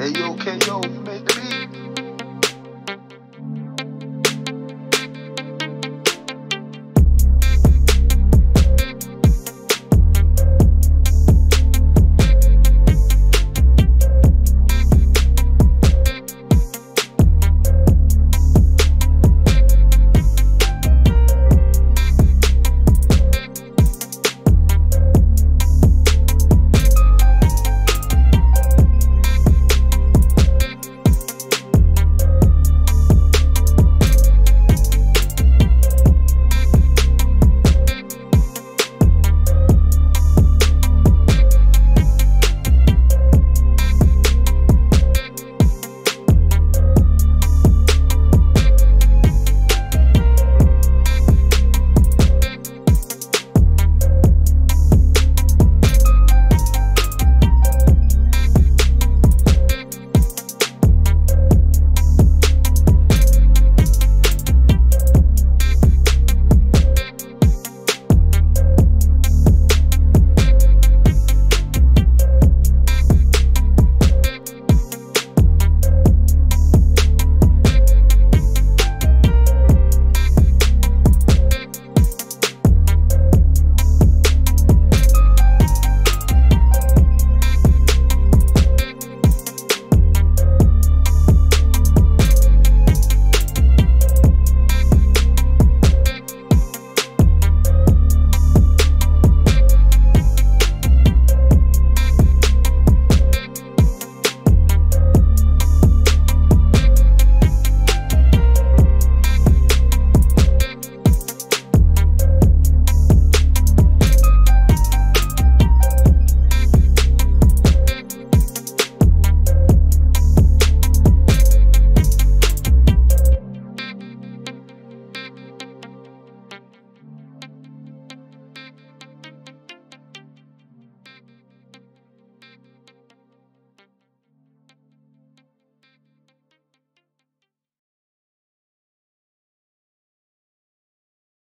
Ayo, K.O.